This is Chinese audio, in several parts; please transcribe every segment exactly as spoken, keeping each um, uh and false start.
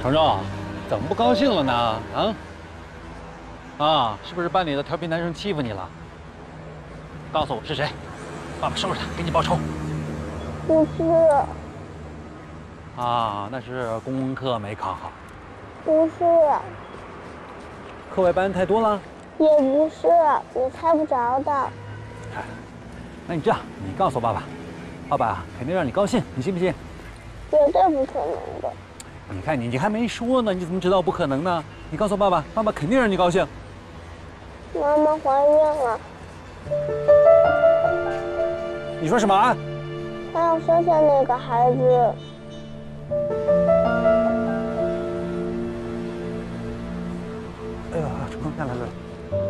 程程，怎么不高兴了呢？啊？啊，是不是班里的调皮男生欺负你了？告诉我是谁，爸爸收拾他，给你报仇。不是。啊，那是功课没考好。不是。课外班太多了。也不是，我猜不着的。哎，那你这样，你告诉爸爸，爸爸肯定让你高兴，你信不信？绝对不可能的。 你看你，你还没说呢，你怎么知道不可能呢？你告诉爸爸，爸爸肯定让你高兴。妈妈怀孕了。你说什么啊？她要生下那个孩子。哎呀，程程下来了。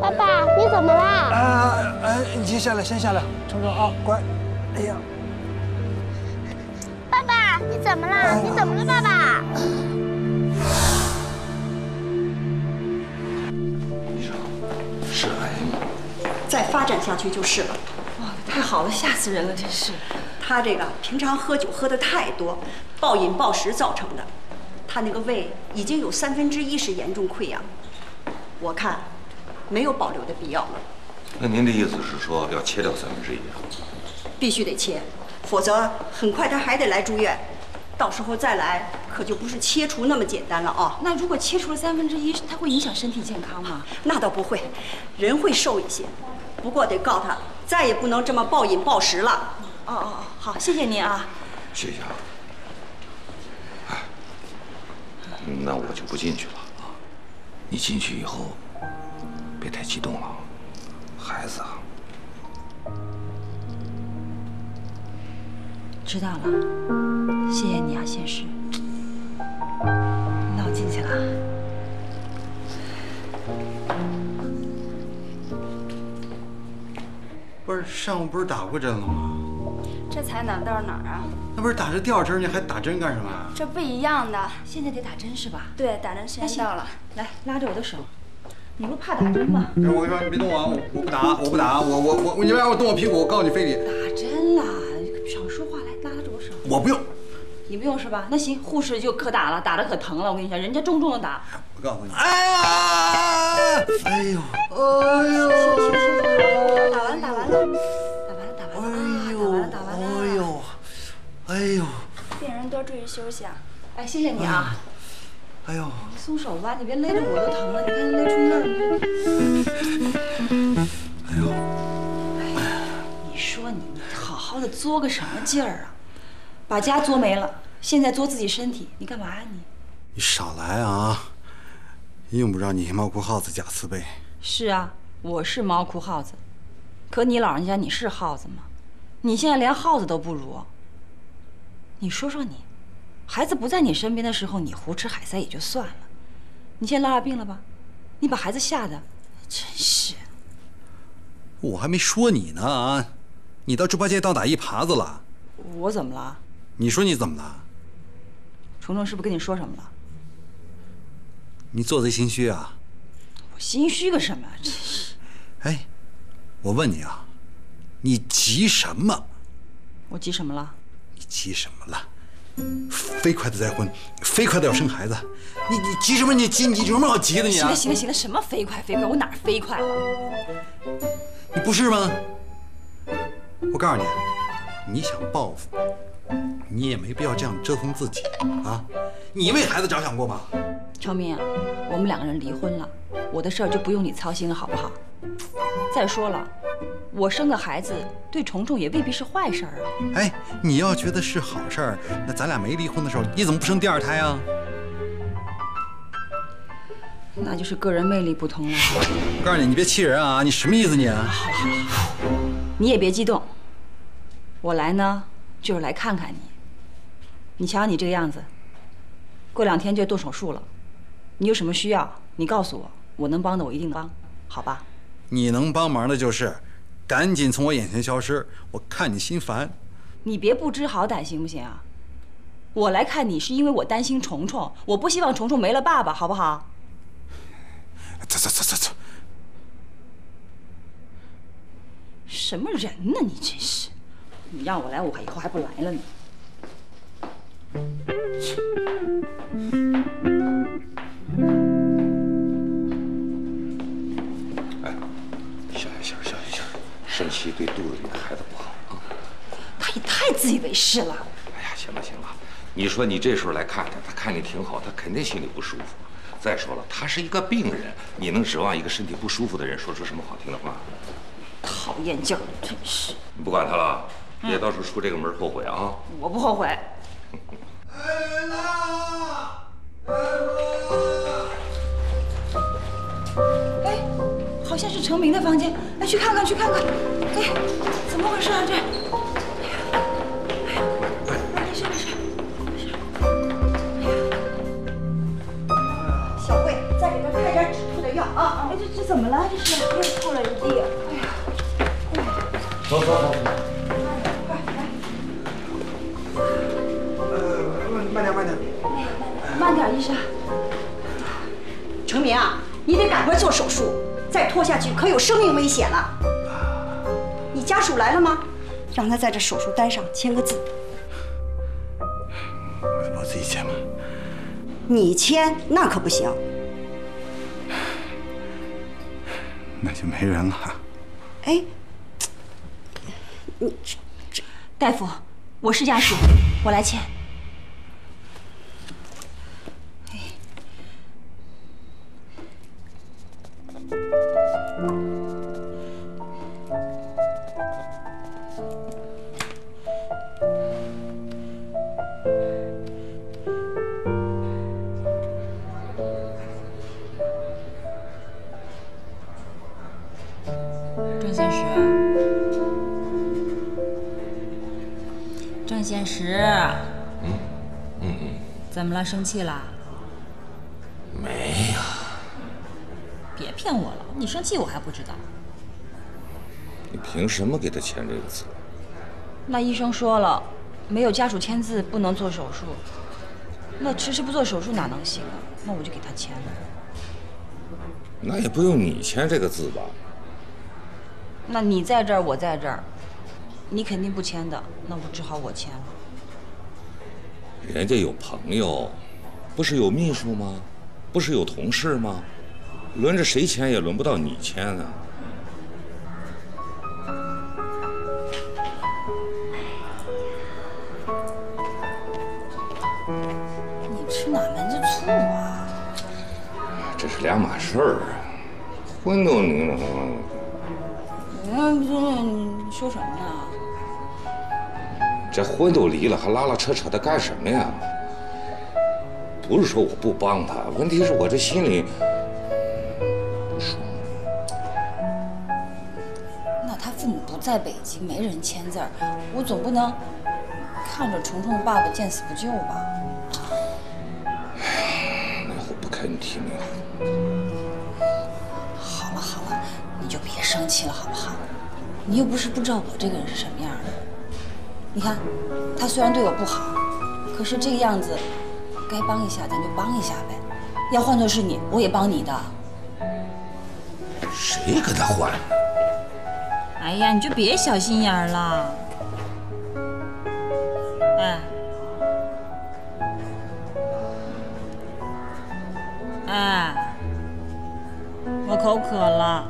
爸爸，你怎么啦？啊哎、啊，你先下来，先下来，程程啊，乖。哎呀。 你怎么啦？你怎么了，爸爸？你说是癌吗？再发展下去就是了。哇，太好了，吓死人了，真是。他这个平常喝酒喝的太多，暴饮暴食造成的。他那个胃已经有三分之一是严重溃疡，我看没有保留的必要了。那您的意思是说要切掉三分之一啊？必须得切。 否则很快他还得来住院，到时候再来可就不是切除那么简单了啊！那如果切除了三分之一，它会影响身体健康吗？那倒不会，人会瘦一些，不过得告他再也不能这么暴饮暴食了。哦哦哦，好，谢谢您啊，谢谢啊。哎，那我就不进去了啊，你进去以后别太激动了，孩子啊。 知道了，谢谢你啊，仙师。那我进去了。不是上午不是打过针了吗？这才哪到哪儿啊？那不是打着吊针，你还打针干什么啊？这不一样的，现在得打针是吧？对，打针时间到了，来拉着我的手。 你不怕打针吗？我跟你说，你别动我啊！我我不打，我不打，我我我，你别让我动我屁股，我告诉你非礼。打针啦，少说话，来拉着我手。我不用，你不用是吧？那行，护士就可打了，打的可疼了。我跟你讲，人家重重的打。我告诉你，哎呀，哎呦，哎呦，打完打完了，打完了打完了，打完了打完了，哎呦，哎呦，病人多注意休息啊！哎，谢谢你啊。 哎呦，你松手吧，你别勒着我都疼了，你看勒出那儿了。哎呦，哎呀，你说你好好的作个什么劲儿啊？把家作没了，现在作自己身体，你干嘛呀、啊、你？你少来啊！用不着你猫哭耗子假慈悲。是啊，我是猫哭耗子，可你老人家你是耗子吗？你现在连耗子都不如。你说说你。 孩子不在你身边的时候，你胡吃海塞也就算了，你现在拉了病了吧？你把孩子吓得，真是。我还没说你呢啊，你到猪八戒倒打一耙子了。我怎么了？你说你怎么了？程程是不是跟你说什么了？你做贼心虚啊！我心虚个什么？真是。哎，我问你啊，你急什么？我急什么了？你急什么了？ 飞快的再婚，飞快的要生孩子，你你急什么？你急你有什么好急的你啊？行了行了行了，什么飞快飞快？我哪飞快了？你不是吗？我告诉你，你想报复，你也没必要这样折腾自己啊！你为孩子着想过吗？程明，我们两个人离婚了，我的事儿就不用你操心了，好不好？再说了。 我生个孩子对虫虫也未必是坏事儿啊！哎，你要觉得是好事儿，那咱俩没离婚的时候，你怎么不生第二胎啊？那就是个人魅力不同了。我告诉你，你别气人啊！你什么意思你啊？好了好了好了，你也别激动。我来呢，就是来看看你。你瞧你这个样子，过两天就要动手术了。你有什么需要，你告诉我，我能帮的我一定帮，好吧？你能帮忙的就是。 赶紧从我眼前消失！我看你心烦。你别不知好歹行不行啊？我来看你是因为我担心虫虫，我不希望虫虫没了爸爸，好不好？走走走走走！什么人呢？你真是！你让我来，我以后还不来了呢。哎，小心，小心，小心，小心！生气对肚子里的孩子不好啊！他也太自以为是了。哎呀，行了行了，你说你这时候来看他，他看你挺好，他肯定心里不舒服。再说了，他是一个病人，你能指望一个身体不舒服的人说出什么好听的话？讨厌劲儿，真是！你不管他了，别到时候出这个门后悔啊！我不后悔。 儿子，儿子！哎，好像是成明的房间，哎，去看看，去看看。哎，怎么回事啊？这……哎呀，哎呀，没事没事没事。哎呀，小慧，再给他开点止吐的药啊！哎，这这怎么了？这是又吐了一地。哎呀，哎呀，走走走。 慢点，慢点，慢点，医生。成明啊，你得赶快做手术，再拖下去可有生命危险了。你家属来了吗？让他在这手术单上签个字。我我自己签吧。你签那可不行。那就没人了。哎，你这这，大夫，我是家属，我来签。 郑现实，郑现实，嗯嗯嗯，怎么了？生气了？没有。别骗我了，你生气我还不知道。 你凭什么给他签这个字？那医生说了，没有家属签字不能做手术。那迟迟不做手术哪能行啊？那我就给他签了。那也不用你签这个字吧？那你在这儿，我在这儿，你肯定不签的，那我只好我签了。人家有朋友，不是有秘书吗？不是有同事吗？轮着谁签也轮不到你签啊。 两码事儿啊，婚都离了。嗯，你说什么呢？这婚都离了，还拉拉扯扯的干什么呀？不是说我不帮他，问题是我这心里不爽。那他父母不在北京，没人签字儿，我总不能看着虫虫的爸爸见死不救吧？那我不开你提名了。 好了好了，你就别生气了，好不好？你又不是不知道我这个人是什么样的。你看，他虽然对我不好，可是这个样子，该帮一下咱就帮一下呗。要换作是你，我也帮你的。谁跟他换？哎呀，你就别小心眼了。哎，哎。 我口渴了，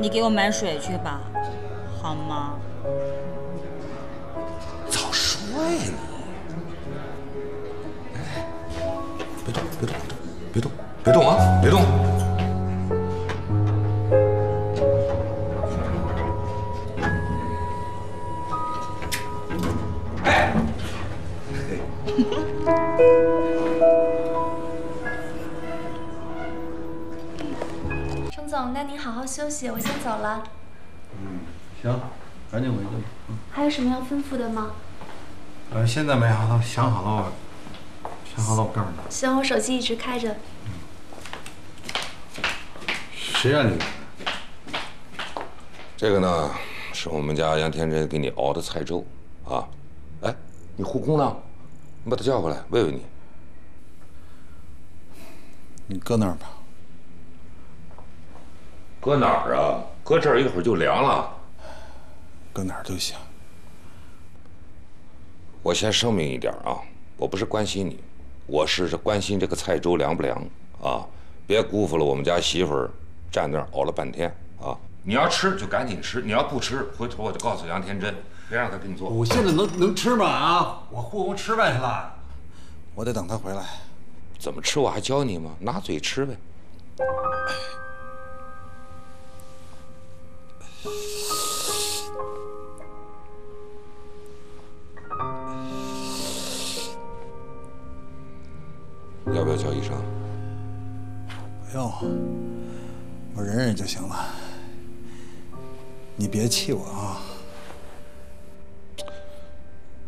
你给我买水去吧，好吗？早说呀你！哎，别动，别动，别动，别动啊，别动！哎，总，那您好好休息，我先走了。嗯，行，赶紧回去。嗯，还有什么要吩咐的吗？呃，现在没好好想好了，我想好了我告诉你。行，我手机一直开着。嗯。谁让你？这个呢，是我们家杨天真给你熬的菜粥啊。哎，你护工呢？你把他叫过来，喂喂你。你搁那儿吧。 搁哪儿啊？搁这儿一会儿就凉了。搁哪儿都行。我先声明一点啊，我不是关心你，我是关心这个菜粥凉不凉啊，别辜负了我们家媳妇儿，站那儿熬了半天啊。你要吃就赶紧吃，你要不吃，回头我就告诉杨天真，别让他给你做。我现在能能吃吗？啊，我护工吃饭去了，我得等他回来。怎么吃我还教你吗？拿嘴吃呗。 要不要叫医生？不用，我忍忍就行了。你别气我啊！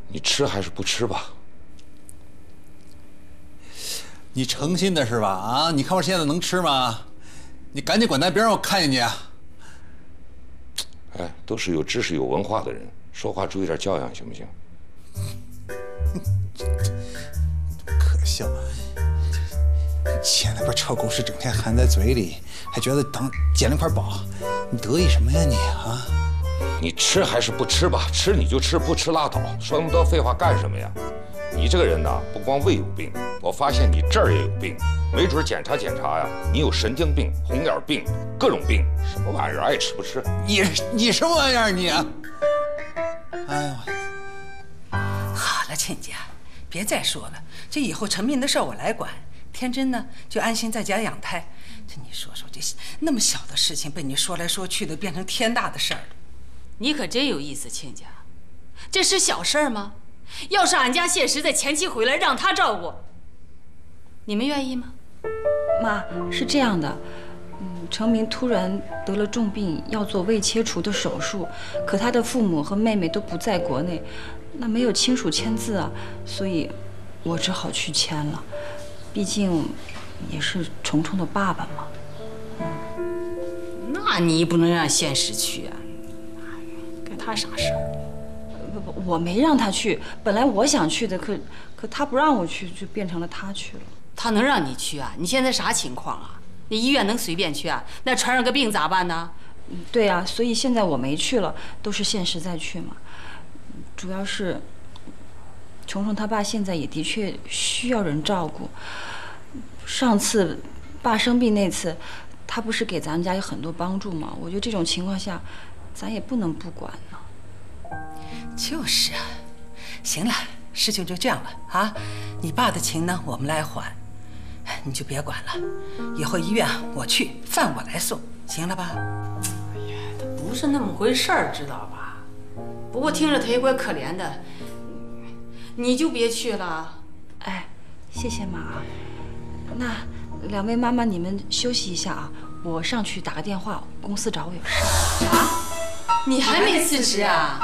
你吃还是不吃吧？你诚心的是吧？啊，你看我现在能吃吗？你赶紧滚蛋，别让我看见你啊！哎，都是有知识、有文化的人，说话注意点教养，行不行？可笑。 捡了块臭狗屎，整天含在嘴里，还觉得当捡了块宝，你得意什么呀你啊？你吃还是不吃吧？吃你就吃，不吃拉倒。说那么多废话干什么呀？你这个人呢，不光胃有病，我发现你这儿也有病，没准检查检查呀，你有神经病、红眼病，各种病，什么玩意儿爱吃不吃？你你什么玩意儿你啊？哎呦！好了，亲家，别再说了，这以后陈斌的事我来管。 天真呢，就安心在家养胎。这你说说，这那么小的事情被你说来说去的，变成天大的事儿了。你可真有意思，亲家，这是小事儿吗？要是俺家谢石在前妻回来让他照顾，你们愿意吗？妈，是这样的，嗯，成明突然得了重病，要做胃切除的手术，可他的父母和妹妹都不在国内，那没有亲属签字啊，所以，我只好去签了。 毕竟也是虫虫的爸爸嘛，嗯、那你不能让现实去啊！干他啥事儿？不不，我没让他去。本来我想去的，可可他不让我去，就变成了他去了。他能让你去啊？你现在啥情况啊？你医院能随便去啊？那传染个病咋办呢？对呀、啊，所以现在我没去了，都是现实在去嘛。主要是。 虫虫他爸现在也的确需要人照顾。上次爸生病那次，他不是给咱们家有很多帮助吗？我觉得这种情况下，咱也不能不管呢。就是啊，行了，事情就这样了啊。你爸的情呢，我们来还，你就别管了。以后医院我去，饭我来送，行了吧？哎呀，他不是那么回事儿，知道吧？不过听着他也怪可怜的。 你就别去了，哎，谢谢妈啊。那两位妈妈，你们休息一下啊，我上去打个电话，公司找我有事。啊？你还没辞职啊？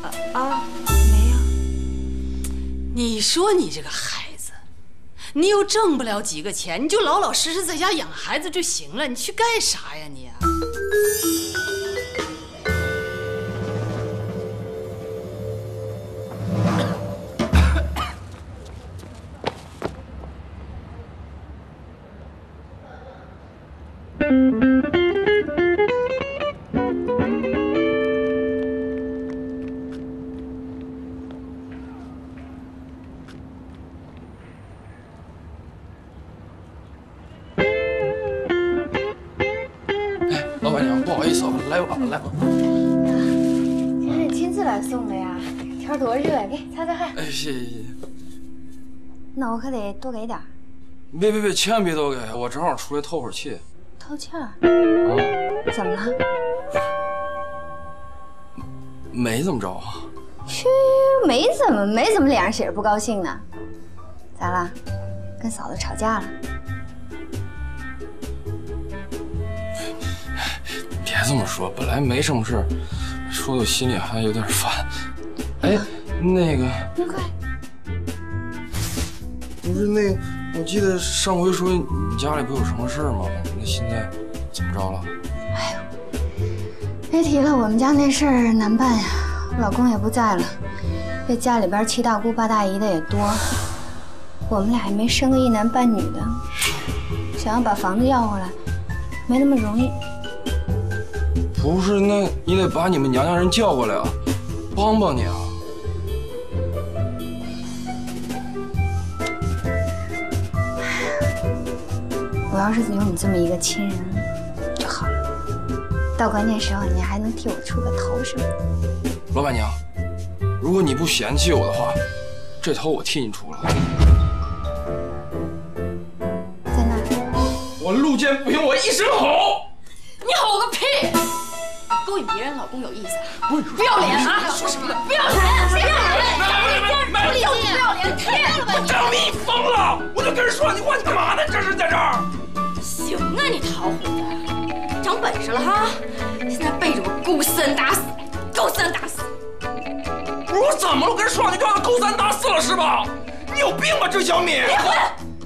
啊啊，没呀。你说你这个孩子，你又挣不了几个钱，你就老老实实在家养孩子就行了，你去干啥呀你啊？ 谢谢谢谢，那我可得多给点儿。别别别，千万别多给我，正好出来透会儿气。透气儿？啊？怎么了？没怎么着啊。去，没怎么，没怎么脸上写着不高兴呢。咋了？跟嫂子吵架了？别这么说，本来没什么事，说的心里还有点烦。哎。 那个，你快！不是那个，我记得上回说你家里不有什么事儿吗？那现在怎么着了？哎呦，别提了，我们家那事儿难办呀，老公也不在了，这家里边七大姑八大姨的也多，我们俩还没生个一男半女的，想要把房子要回来，没那么容易。不是，那你得把你们娘家人叫过来啊，帮帮你啊。我要是有你这么一个亲人就好了，到关键时候你还能替我出个头什么的。老板娘，如果你不嫌弃我的话，这头我替你出了。在哪儿？我路见不平我一声吼。你吼个屁！勾引别人老公有意思？不要脸啊！说什么呢？不要脸！不要脸！不要脸！不要脸！太了吧你！张蜜疯了！我就跟人说你话，你干嘛呢？这是在这儿？行啊，你陶虎的，长本事了哈！现在背着我勾三搭四。 勾三搭四，不是我怎么了？我跟人说你干嘛勾三搭四了是吧？你有病吧，郑小米！离婚！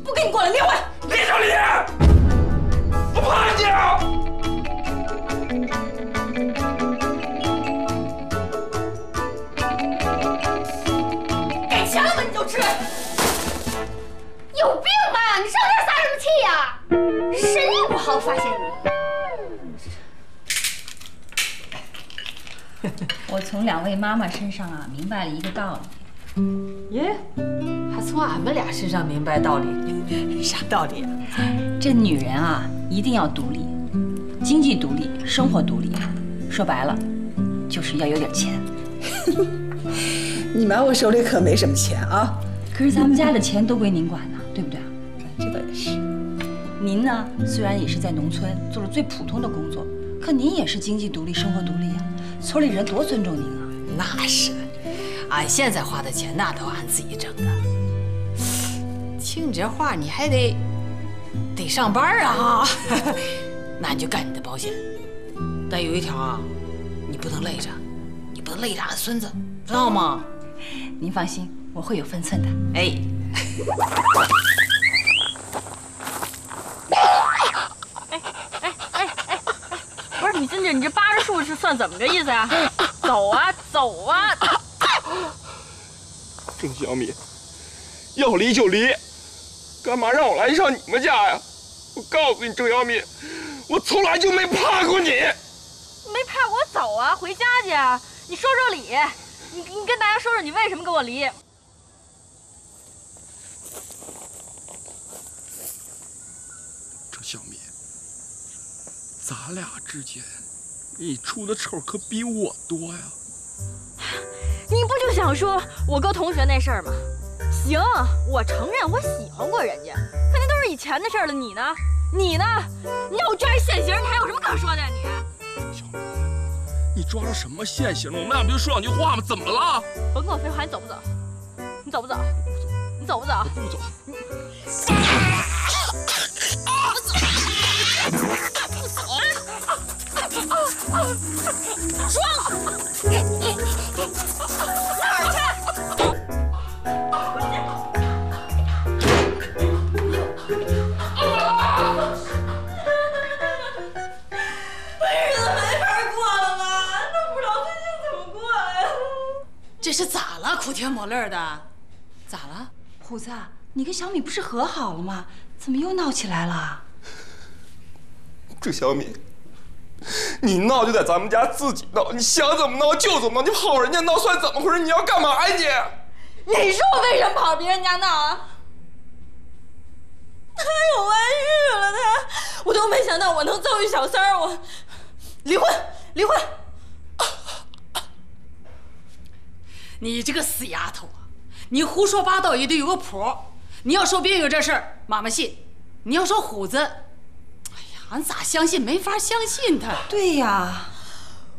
不跟你过了，离婚！离就离！我怕你啊！给钱了吗？你就吃！有病吧？你上这撒什么气呀？神医不好，发现你。 我从两位妈妈身上啊，明白了一个道理。耶，还从俺们俩身上明白道理？啥道理啊？这女人啊，一定要独立，经济独立，生活独立。说白了，就是要有点钱。你瞒我手里可没什么钱啊。可是咱们家的钱都归您管呢，对不对啊？这倒也是。您呢，虽然也是在农村做了最普通的工作，可您也是经济独立，生活独立啊。 村里人多尊重您啊！那是，俺现在花的钱那都俺自己挣的。听你这话，你还得得上班啊！那你就干你的保险，但有一条啊，你不能累着，你不能累着俺孙子，知道吗？您放心，我会有分寸的。哎。哎哎哎哎！不是你进去，你这扒着树是算怎么个意思呀？走啊走啊！郑小米，要离就离，干嘛让我来上你们家呀？我告诉你，郑小米，我从来就没怕过你。没怕我走啊，回家去啊！你说说理，你你跟大家说说你为什么跟我离？郑小米。 咱俩之间，你出的丑可比我多呀！你不就想说我哥同学那事儿吗？行，我承认我喜欢过人家，可那都是以前的事儿了。你呢？你呢？你要我抓一现行，你还有什么可说的呀？你小明，你抓着什么现行了？我们俩不就说两句话吗？怎么了？甭跟我废话，你走不走？你走不走？你走不走？不走。不走。 这是咋了？哭天抹泪的，咋了？虎子，你跟小米不是和好了吗？怎么又闹起来了？这小米。 你闹就在咱们家自己闹，你想怎么闹就怎么闹，你跑人家闹算怎么回事？你要干嘛呀你？你说我为什么跑别人家闹啊？他有外遇了，他我都没想到我能遭遇小三儿，我离婚离婚！你这个死丫头啊，你胡说八道也得有个谱。你要说别有这事儿，妈妈信；你要说虎子。 俺咋相信？没法相信他。对呀，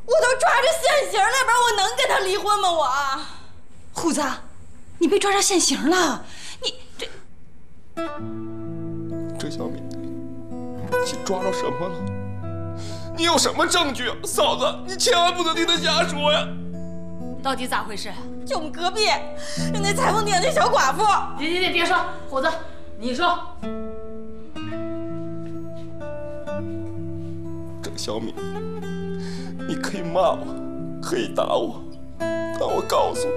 我都抓着现行了，要不然我能跟他离婚吗？我，虎子，你被抓着现行了，你这……郑小米，你抓着什么了？你有什么证据？嫂子，你千万不能听他瞎说呀！到底咋回事？就我们隔壁那裁缝店那小寡妇。别别别，别说，虎子，你说。 小米，你可以骂我，可以打我，但我告诉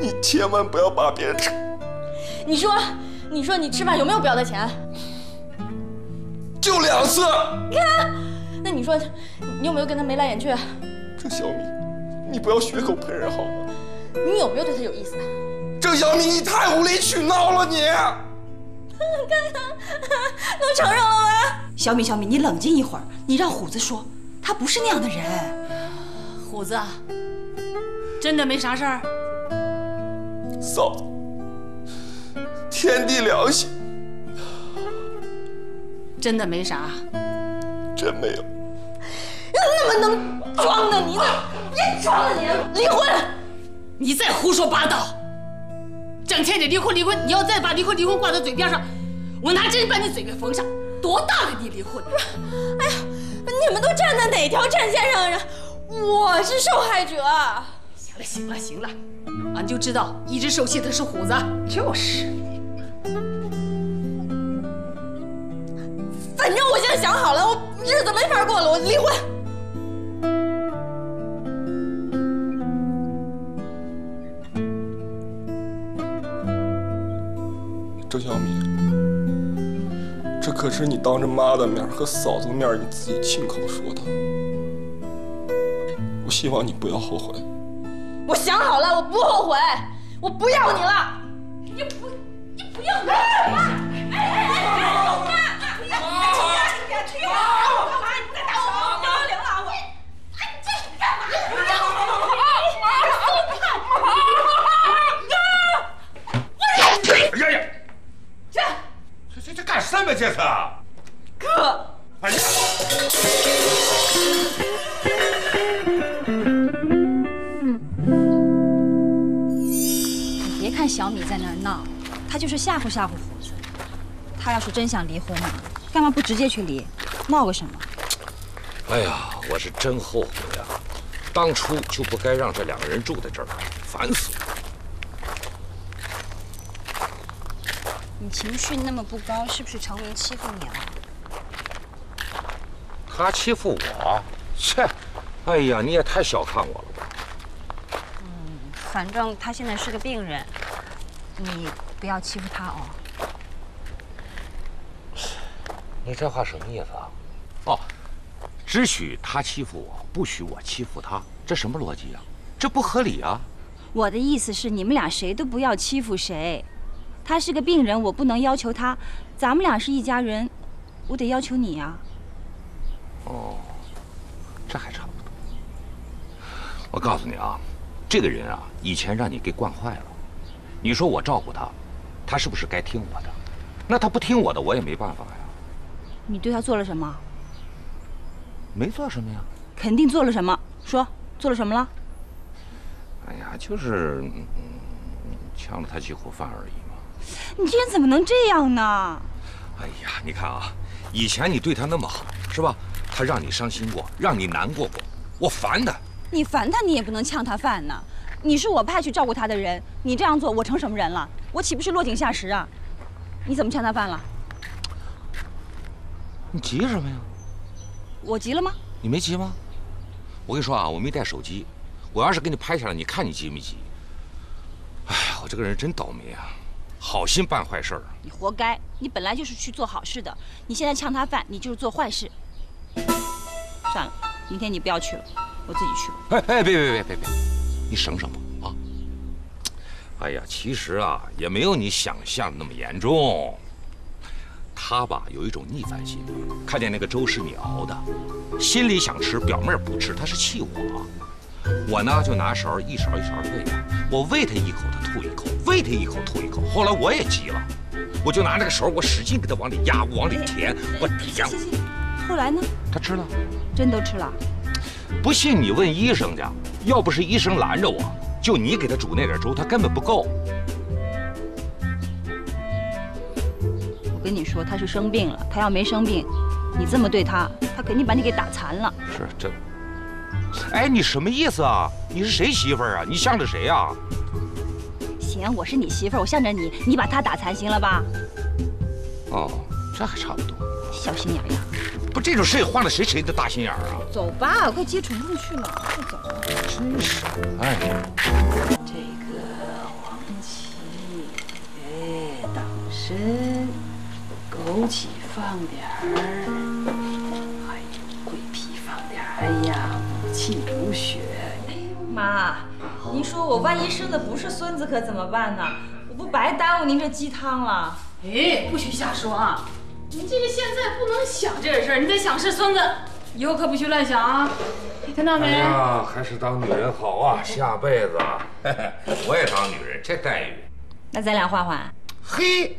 你，你千万不要把别人吃。你说，你说你吃饭有没有不要的钱？就两次。你看，那你说你有没有跟他眉来眼去？郑小米，你不要血口喷人好吗？你有没有对他有意思？郑小米，你太无理取闹了你！看看，都承认了吗？小米，小米，你冷静一会儿，你让虎子说，他不是那样的人。虎子，真的没啥事儿？嫂子，天地良心，真的没啥，真没有。那么能装的你，别装了你！离婚！你再胡说八道！ 整天得离婚离婚，你要再把离婚离婚挂在嘴边上，我拿针把你嘴给缝上！多大了你离婚？不是，哎呀，你们都站在哪条战线上呀？我是受害者。行了行了行了，俺、啊、就知道一直受气的是虎子。就是，反正我现在想好了，我日子没法过了，我离婚。 周小米，这可是你当着妈的面和嫂子的面你自己亲口说的，我希望你不要后悔。我想好了，我不后悔，我不要你了。你不，你不要我！哎哎哎！你干嘛？你再打我！幺幺零了我！哎，这是干嘛？哎呀呀！ 这这干什么？这是哥！哎呀！你别看小米在那儿闹，他就是吓唬吓唬虎子。他要是真想离婚嘛，干嘛不直接去离？闹个什么？哎呀，我是真后悔呀！当初就不该让这两个人住在这儿，烦死了。 你情绪那么不高，是不是常明欺负你了？他欺负我？切！哎呀，你也太小看我了吧！嗯，反正他现在是个病人，你不要欺负他哦。你这话什么意思啊？哦，只许他欺负我，不许我欺负他，这什么逻辑呀？这不合理啊！我的意思是，你们俩谁都不要欺负谁。 他是个病人，我不能要求他。咱们俩是一家人，我得要求你呀。哦，这还差不多。我告诉你啊，这个人啊，以前让你给惯坏了。你说我照顾他，他是不是该听我的？那他不听我的，我也没办法呀。你对他做了什么？没做什么呀。肯定做了什么？说做了什么了？哎呀，就是嗯，抢了他几口饭而已。 你这人怎么能这样呢？哎呀，你看啊，以前你对他那么好，是吧？他让你伤心过，让你难过过，我烦他。你烦他，你也不能呛他饭呢。你是我派去照顾他的人，你这样做，我成什么人了？我岂不是落井下石啊？你怎么呛他饭了？你急什么呀？我急了吗？你没急吗？我跟你说啊，我没带手机，我要是给你拍下来，你看你急没急？哎呀，我这个人真倒霉啊！ 好心办坏事儿，你活该！你本来就是去做好事的，你现在抢他饭，你就是做坏事。算了，明天你不要去了，我自己去吧。哎哎，别别别别别，你省省吧啊！哎呀，其实啊，也没有你想象的那么严重。他吧有一种逆反心理，看见那个粥是你熬的，心里想吃，表面不吃，他是气我。 我呢就拿勺一勺一勺喂他，我喂他一口，他吐一口，喂他一口，吐一口。后来我也急了，我就拿这个勺，我使劲给他往里压，往里填，我填。后来呢？他吃了，真都吃了。不信你问医生去，要不是医生拦着我，就你给他煮那点粥，他根本不够。我跟你说，他是生病了，他要没生病，你这么对他，他肯定把你给打残了。是这。 哎，你什么意思啊？你是谁媳妇儿啊？你向着谁啊？行，我是你媳妇儿，我向着你，你把他打残行了吧？哦，这还差不多。小心眼呀！不，这种事也换了谁谁的大心眼儿啊？走吧，我快接虫虫去了，快走。真是，哎。这个黄芪，哎，党参，枸杞放点儿，还有桂皮放点儿。哎呀。 气补血，妈，您说我万一生的不是孙子可怎么办呢？我不白耽误您这鸡汤了。哎，不许瞎说啊！你这个现在不能想这点事儿，你得想是孙子，以后可不许乱想啊！听到没？哎呀，还是当女人好啊！下辈子我也当女人，这待遇。那咱俩换换？嘿，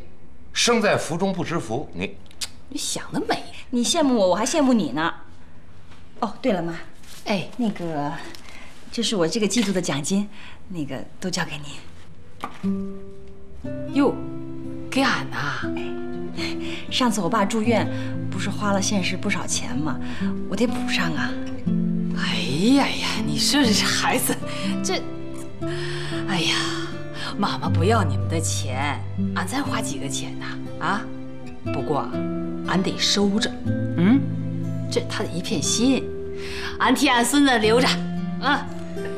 生在福中不知福，你你想得美！你羡慕我，我还羡慕你呢。哦，对了，妈，哎，那个，这是我这个季度的奖金，那个都交给你。哟。 给俺呐！上次我爸住院，不是花了现实不少钱吗？我得补上啊！哎呀呀，你说这孩子，这……哎呀，妈妈不要你们的钱，俺才花几个钱呐！ 啊, 啊，不过俺得收着，嗯，这是他的一片心，俺替俺孙子留着啊！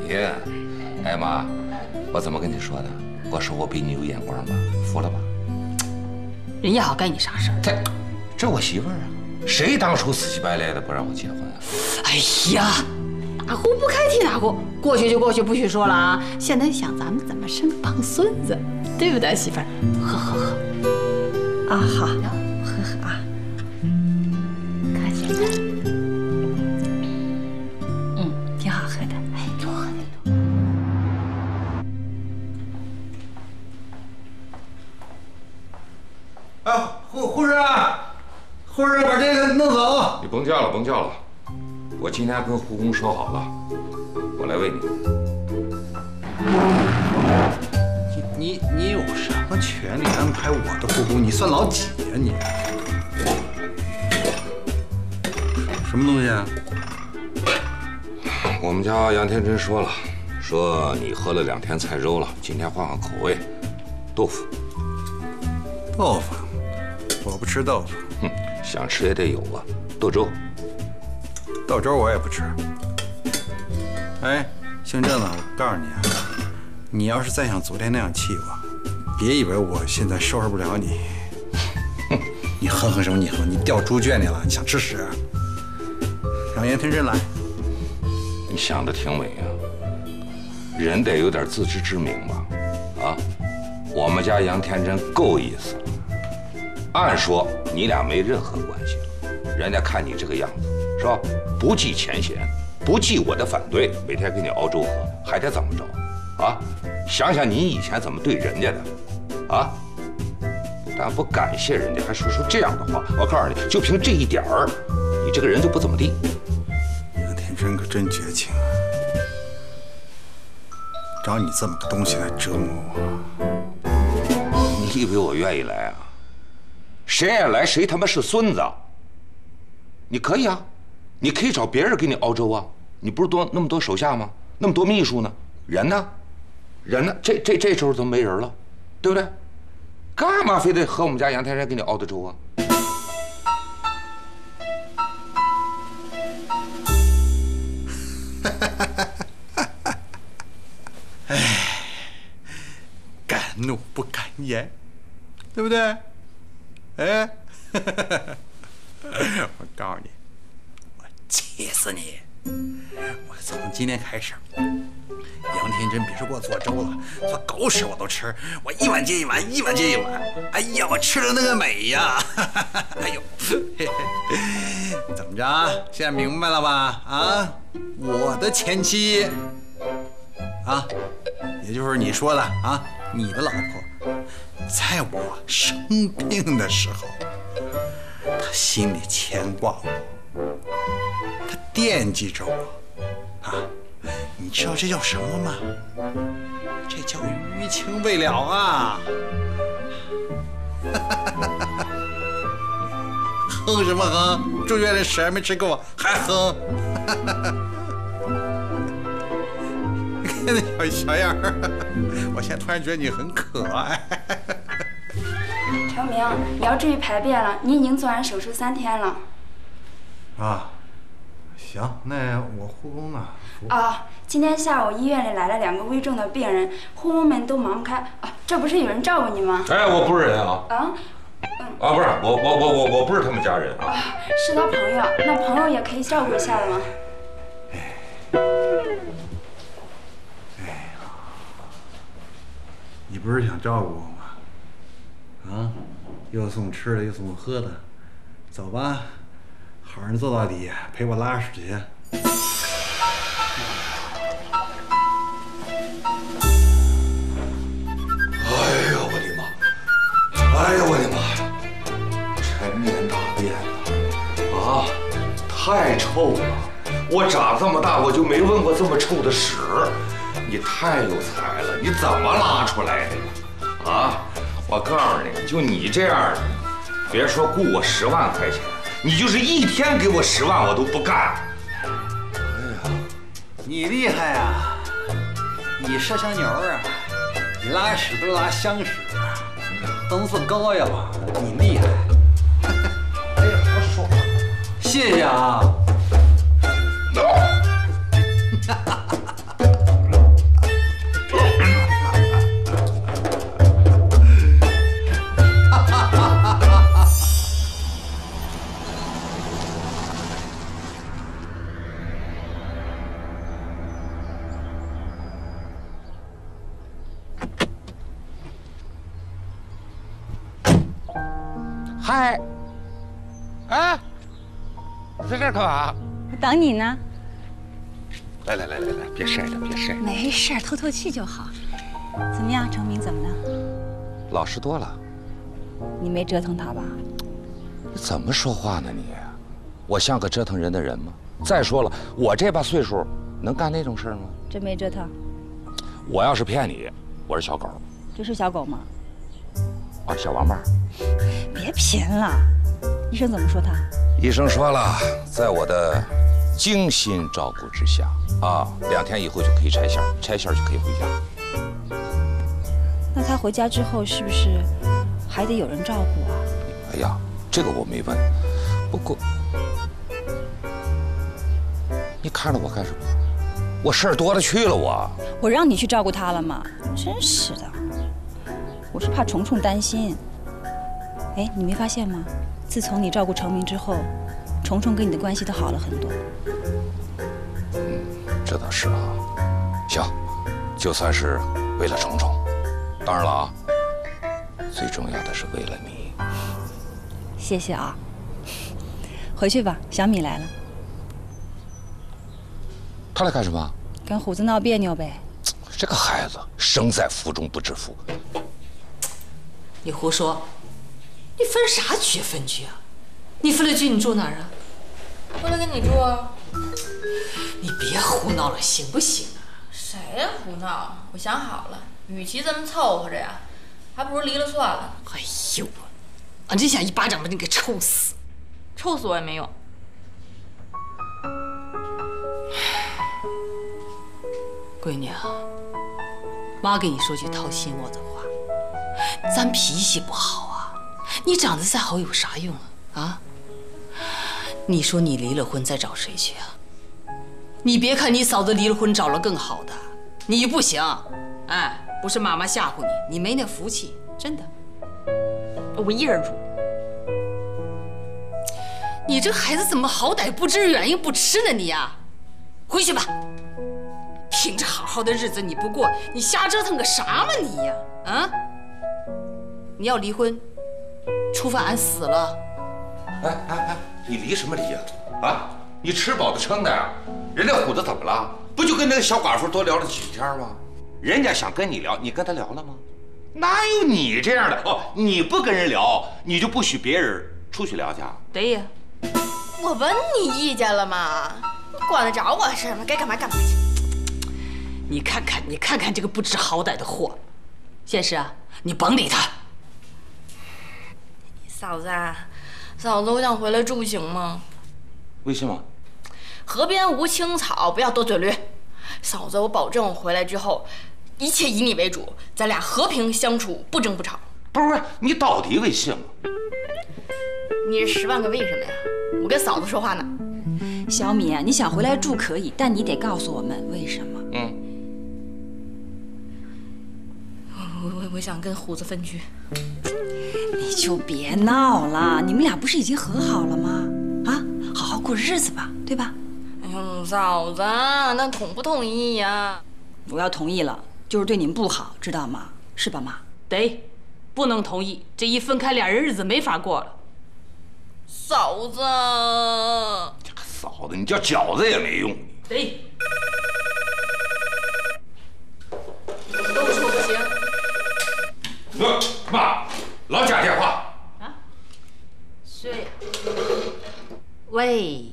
爷，哎妈，我怎么跟你说的？我说我比你有眼光吧，服了吧？ 人家好干你啥事儿？这，这我媳妇儿啊，谁当初死乞白赖的不让我结婚啊？哎呀，哪壶不开提哪壶，过去就过去，不许说了啊！现在想咱们怎么生帮孙子，对不对，媳妇儿？喝喝喝，啊好，喝喝啊，客气了，嗯，挺好喝的，哎，多喝点多。 哎，护护士啊，护士把这个弄走。你甭叫了，甭叫了。我今天跟护工说好了，我来喂你。你你你有什么权利安排我的护工？你算老几呀、啊、你？什么东西啊？我们家杨天真说了，说你喝了两天菜粥了，今天换换口味，豆腐。豆腐。 我不吃豆腐，哼，想吃也得有啊。豆粥，豆粥我也不吃。哎，姓郑的，我告诉你啊，你要是再想昨天那样气我，别以为我现在收拾不了你。哼，你哼哼什么？你哼，你掉猪圈里了？你想吃屎？让严天真来。你想的挺美啊，人得有点自知之明吧？啊，我们家杨天真够意思了。 按说你俩没任何关系了，人家看你这个样子，是吧？不计前嫌，不计我的反对，每天给你熬粥喝，还得怎么着？啊，想想你以前怎么对人家的，啊？但不感谢人家还说出这样的话，我告诉你，就凭这一点儿，你这个人就不怎么地。杨天真可真绝情啊，找你这么个东西来折磨我，你以为我愿意来啊？ 谁爱来谁他妈是孙子！你可以啊，你可以找别人给你熬粥啊，你不是多那么多手下吗？那么多秘书呢？人呢？人呢？这这这时候怎么没人了？对不对？干嘛非得喝我们家杨天山给你熬的粥啊？哎，敢怒不敢言，对不对？ 哎，我告诉你，我气死你！我从今天开始，杨天真别说给我做粥了，做狗屎我都吃，我一碗接一碗，一碗接一碗。哎呀，我吃的那个美呀！哎呦，怎么着啊？现在明白了吧？啊，我的前妻，啊，也就是你说的啊，你的老婆。 在我生病的时候，他心里牵挂我，他惦记着我，啊，你知道这叫什么吗？这叫余情未了啊！哼什么哼？住院的屎还没吃够，还哼？你看那小小样儿，我现在突然觉得你很可爱。 乔明，你要注意排便了。你已经做完手术三天了。啊，行，那我护工呢？啊，今天下午医院里来了两个危重的病人，护工们都忙不开。啊，这不是有人照顾你吗？哎，我不是人啊。啊？啊，不是，我我我我我不是他们家人啊。啊，是他朋友，那朋友也可以照顾一下的吗？哎，哎呀，你不是想照顾我吗？ 啊，又送吃的，又送喝的，走吧，好人做到底，陪我拉屎去。 哎呀，我的妈呀！陈年大便啊，太臭了！我长这么大我就没闻过这么臭的屎。你太有才了，你怎么拉出来的呀？啊！我告诉你，就你这样的，别说雇我十万块钱，你就是一天给我十万，我都不干。哎呀，你厉害呀、啊！你麝香牛啊，你拉屎都拉香屎。 都能算高呀吧？你厉害！哎呀，我爽！谢谢啊！嗨，哎，你在这儿干嘛？我等你呢。来来来来来，别晒了，别晒了。没事，透透气就好。怎么样，成明怎么了？老实多了。你没折腾他吧？你怎么说话呢你？我像个折腾人的人吗？再说了，我这把岁数能干那种事吗？真没折腾。我要是骗你，我是小狗。这是小狗吗？ 啊，小王八，别贫了。医生怎么说他？医生说了，在我的精心照顾之下，啊，两天以后就可以拆线，拆线就可以回家。那他回家之后是不是还得有人照顾啊？哎呀，这个我没问。不过，你看着我干什么？我事儿多了去了，我。我让你去照顾他了吗？真是的。 我是怕虫虫担心。哎，你没发现吗？自从你照顾成明之后，虫虫跟你的关系都好了很多。嗯，这倒是啊。行，就算是为了虫虫。当然了啊，最重要的是为了你。谢谢啊。回去吧，小米来了。他来干什么？跟虎子闹别扭呗。这个孩子生在福中不知福。 你胡说！你分啥区分区啊？你分了区你住哪儿啊？我来跟你住啊！你别胡闹了，行不行啊？谁呀胡闹？我想好了，与其这么凑合着呀，还不如离了算了。哎呦，我真想一巴掌把你给抽死！抽死我也没用。闺女啊，妈跟你说句掏心窝子话。 咱脾气不好啊！你长得再好有啥用啊？啊！你说你离了婚再找谁去啊？你别看你嫂子离了婚找了更好的，你不行。哎，不是妈妈吓唬你，你没那福气，真的。我一人住。你这孩子怎么好歹不知软硬不吃呢你呀？回去吧。凭着好好的日子你不过，你瞎折腾个啥嘛你呀？啊！ 你要离婚，触犯俺死了！哎哎哎，你离什么离呀？啊，啊，你吃饱的撑的呀！人家虎子怎么了？不就跟那个小寡妇多聊了几天吗？人家想跟你聊，你跟他聊了吗？哪有你这样的哦！你不跟人聊，你就不许别人出去聊去？对呀，我问你意见了吗？你管得着我事吗？该干嘛干嘛去！你看看，你看看这个不知好歹的货！现实啊，你甭理他。 嫂子，嫂子，我想回来住，行吗？为什么？河边无青草，不要多嘴驴。嫂子，我保证，我回来之后，一切以你为主，咱俩和平相处，不争不吵。不是不是，你到底为什么？你是十万个为什么呀？我跟嫂子说话呢。小米，你想回来住可以，但你得告诉我们为什么。嗯。我我我想跟虎子分居。 你就别闹了，你们俩不是已经和好了吗？啊，好好过日子吧，对吧？哎呦，嫂子，那同不同意呀？我要同意了，就是对你们不好，知道吗？是吧，妈？对，不能同意。这一分开，俩人日子没法过了。嫂子，嫂子，你叫饺子也没用。对。 都说不行。那妈，老贾电话。啊？睡。喂。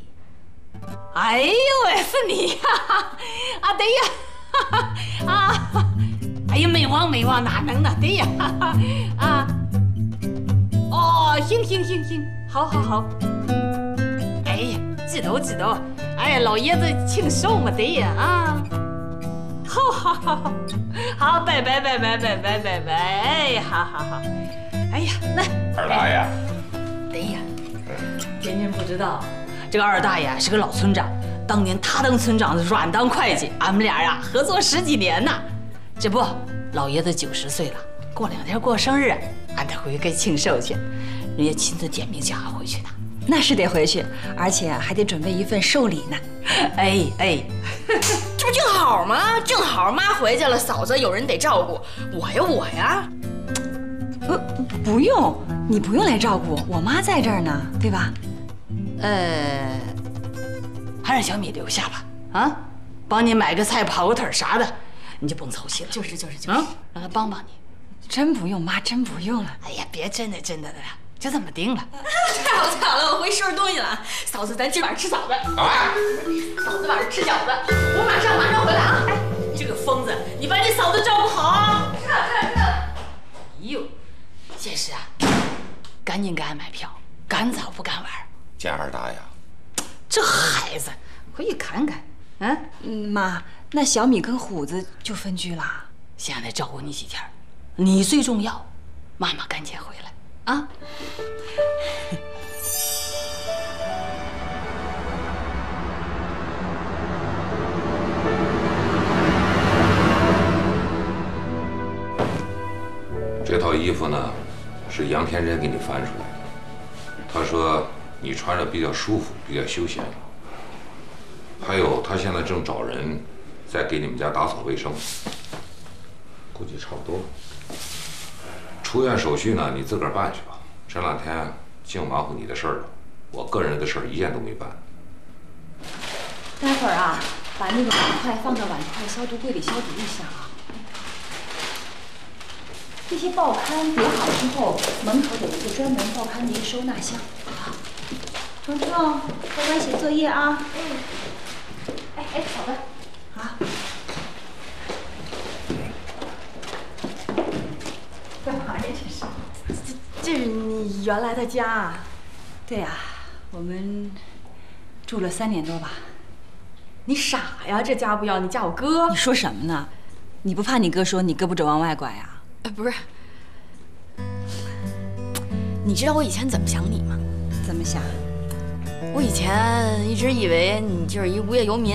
哎呦喂，是你呀！啊，对呀。啊。哎呀，没忘没忘，哪能呢？对呀。啊。哦，行行行行，好好好。哎呀，知道知道。哎，老爷子请寿嘛，对呀啊。 好好好，好，拜拜拜拜拜拜拜拜，哎，好好好，哎呀，那二大爷，哎呀，天天不知道，这个二大爷是个老村长，当年他当村长，阮当会计，俺们俩呀合作十几年呢。这不，老爷子九十岁了，过两天过生日，俺得回去给庆寿去，人家亲自点名叫俺回去呢。那是得回去，而且还得准备一份寿礼呢。哎哎。 这不正好吗？正好妈回去了，嫂子有人得照顾我呀，我呀。呃，不用，你不用来照顾我，我妈在这儿呢，对吧？呃，还让小米留下吧，啊，帮你买个菜、跑个腿啥的，你就甭操心了。就是就是就是，啊，让她帮帮你。真不用，妈，真不用了。哎呀，别真的真的的了，就这么定了。太好太好了，我回收拾东西了。嫂子，咱今晚吃饺子。啊。 嫂子晚上吃饺子，我马上马上回来啊！哎，这个疯子，你把你嫂子照顾好啊！知道知道知道。哎呦，这是啊，赶紧给俺买票，赶早不赶晚。见二大爷，这孩子回去看看。嗯，妈，那小米跟虎子就分居啦。现在照顾你几天，你最重要。妈妈赶紧回来啊！ 这套衣服呢，是杨天真给你翻出来的。他说你穿着比较舒服，比较休闲。还有，他现在正找人在给你们家打扫卫生，估计差不多了。出院手续呢，你自个儿办去吧。这两天净忙乎你的事儿了，我个人的事儿一件都没办。待会儿啊，把那个碗筷放到碗筷消毒柜里消毒一下啊。 这些报刊叠好之后，门口有一个专门报刊的一个收纳箱。程程，乖乖写作业啊！嗯。哎哎，嫂子。啊。干嘛呀？这是？这这是你原来的家啊？对呀、啊，我们住了三年多吧。你傻呀？这家不要，你嫁我哥？你说什么呢？你不怕你哥说你胳膊肘往外拐呀、啊？ 呃，不是，你知道我以前怎么想你吗？怎么想？我以前一直以为你就是一无业游民，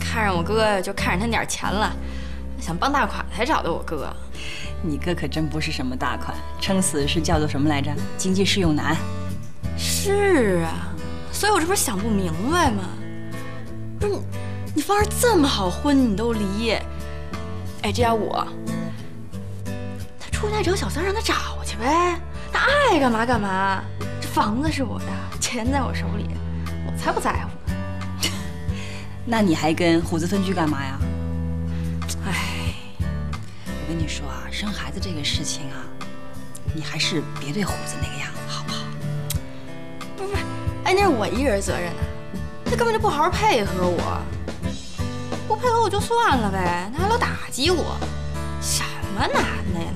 看上我哥就看上他点钱了，想傍大款才找的我哥。你哥可真不是什么大款，撑死是叫做什么来着？经济适用男。是啊，所以我这不是想不明白吗？不是你，你方儿这么好婚，你都离？哎，这要我。 出来找小三，让他找去呗。他爱干嘛干嘛。这房子是我的，钱在我手里，我才不在乎呢。那你还跟虎子分居干嘛呀？哎，我跟你说啊，生孩子这个事情啊，你还是别对虎子那个样子，好不好？不是不是，哎，那是我一人责任啊。他根本就不好好配合我，不配合我就算了呗，他还老打击我，什么男的呀？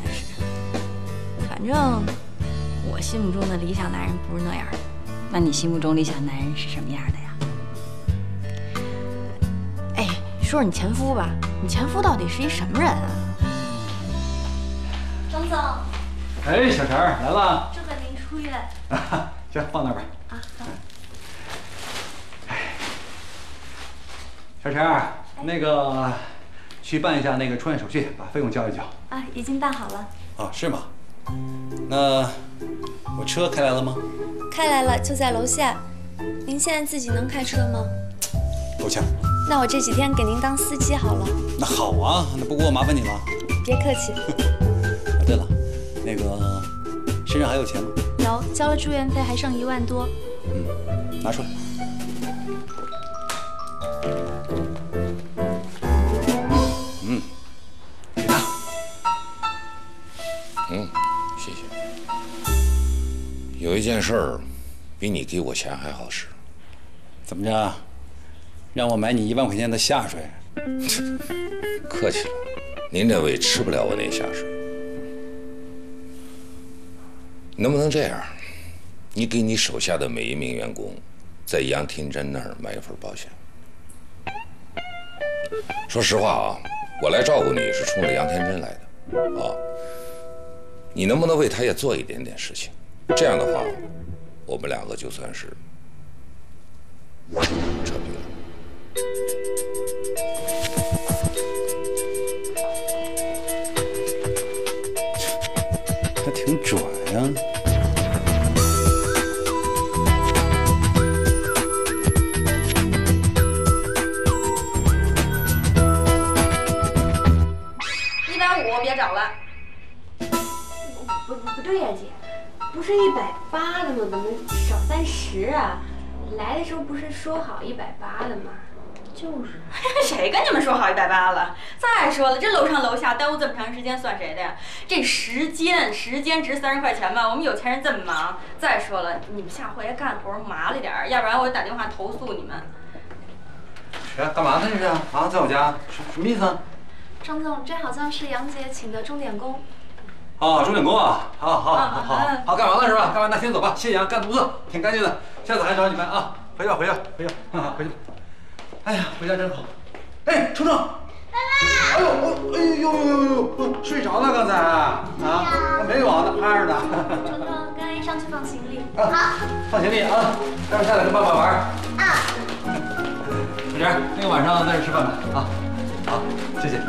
反正我心目中的理想男人不是那样的，那你心目中理想男人是什么样的呀？哎，说说你前夫吧，你前夫到底是一什么人啊？张总。哎，小陈来了。祝贺您出院。啊，行，放那边。啊，好。哎，小陈，那个去办一下那个出院手续，把费用交一交。啊，已经办好了。啊，是吗？ 那我车开来了吗？开来了，就在楼下。您现在自己能开车吗？够呛。那我这几天给您当司机好了。那好啊，那不过麻烦你了。别客气。对了，那个身上还有钱吗？有，交了住院费还剩一万多。嗯，拿出来。 有一件事儿，比你给我钱还好使。怎么着？让我买你一万块钱的下水？客气了，您这胃吃不了我那下水。能不能这样？你给你手下的每一名员工，在杨廷珍那儿买一份保险。说实话啊，我来照顾你是冲着杨天真来的啊。你能不能为他也做一点点事情？ 这样的话，我们两个就算是扯平了。还挺准呀！一百五，别找了。不不不对呀，姐。 不是一百八的吗？怎么少三十啊？来的时候不是说好一百八的吗？就是，谁跟你们说好一百八了？再说了，这楼上楼下耽误这么长时间，算谁的呀？这时间，时间值三十块钱吧？我们有钱人这么忙。再说了，你们下回干活麻利点儿，要不然我打电话投诉你们。谁干嘛呢？这是啊，在我家什什么意思啊？张总，这好像是杨姐请的钟点工。 啊，钟点工啊，好好好好好，干完了是吧？干完那先走吧，谢谢啊，干犊子，挺干净的，下次还找你们啊，回去吧，回去吧，回去吧，回去吧。哎呀，回家真好。哎，程程，爸爸，哎呦，哎呦呦呦呦，睡着了刚才啊？没有啊，那趴着呢。程程，跟阿姨上去放行李。好，放行李啊，待会儿下来跟爸爸玩。啊。小陈，那个晚上在这吃饭吧啊。好，谢谢。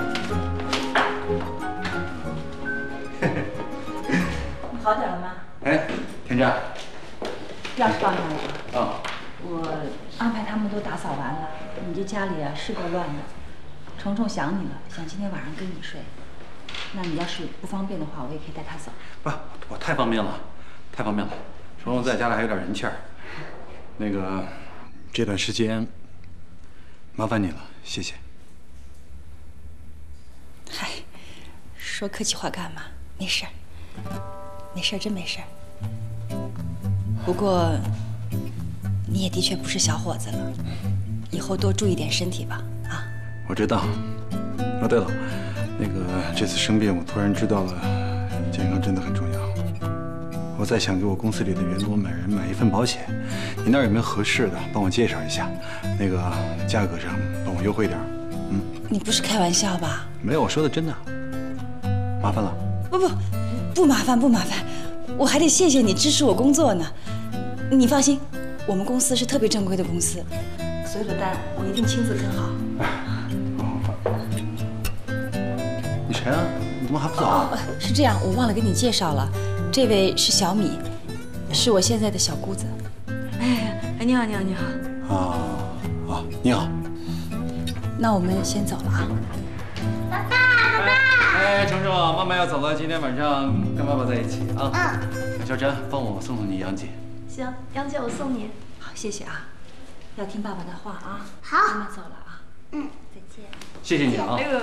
好点了吗？哎，婷珍，钥匙放那儿了。啊，我安排他们都打扫完了。你这家里啊是够乱的。程程想你了，想今天晚上跟你睡。那你要是不方便的话，我也可以带他走。不，我太方便了，太方便了。程程在家里还有点人气儿。那个，这段时间麻烦你了，谢谢。嗨，说客气话干嘛？没事儿。 没事，真没事。不过，你也的确不是小伙子了，以后多注意点身体吧。啊，我知道。哦，对了，那个这次生病，我突然知道了，健康真的很重要。我在想给我公司里的员工每人买一份保险，你那儿有没有合适的？帮我介绍一下，那个价格上帮我优惠点。嗯，你不是开玩笑吧？没有，我说的真的。麻烦了。不不。 不麻烦，不麻烦，我还得谢谢你支持我工作呢。你放心，我们公司是特别正规的公司，所有的单我一定亲自跟好。你谁啊？你怎么还不走啊？是这样，我忘了给你介绍了，这位是小米，是我现在的小姑子。哎哎，你好，你好，你好。啊啊，你好。那我们先走了啊。爸爸，爸爸。 哎，程程，妈妈要走了，今天晚上跟爸爸在一起啊。嗯。小陈，帮我送送你杨姐。行，杨姐，我送你。好，谢谢啊。要听爸爸的话啊。好。妈妈走了啊。嗯，再见。谢谢你啊。哎呦，